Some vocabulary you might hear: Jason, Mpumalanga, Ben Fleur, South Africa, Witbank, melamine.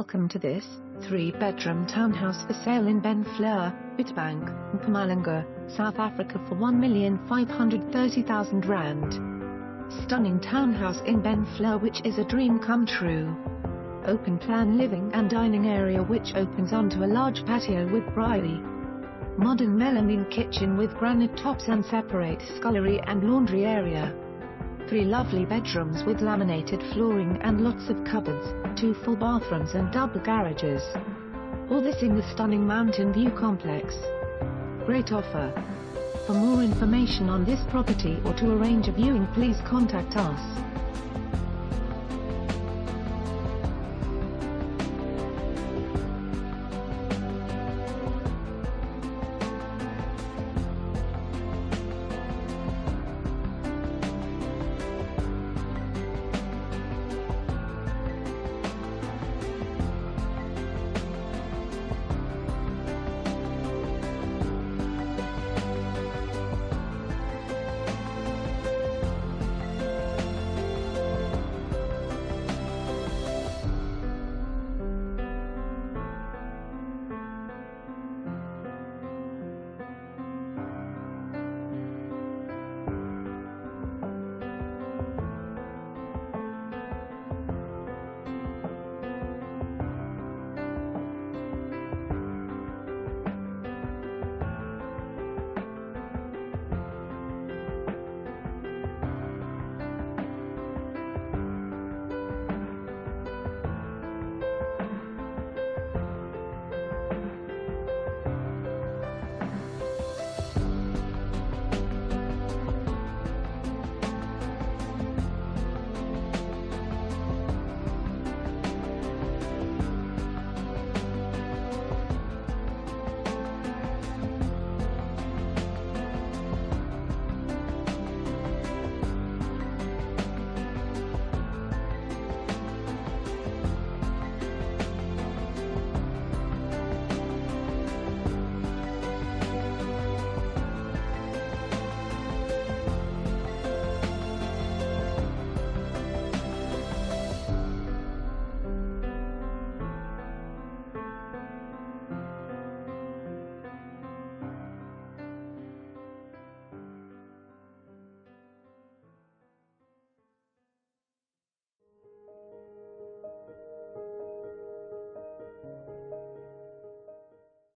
Welcome to this 3-bedroom townhouse for sale in Ben Fleur, Witbank, Mpumalanga, South Africa for R1,530,000. Stunning townhouse in Ben Fleur, which is a dream come true. Open plan living and dining area which opens onto a large patio with briery. Modern melamine kitchen with granite tops and separate scullery and laundry area. 3 lovely bedrooms with laminated flooring and lots of cupboards, 2 full bathrooms and double garages. All this in the stunning Mountain View complex. Great offer. For more information on this property or to arrange a viewing, please contact us.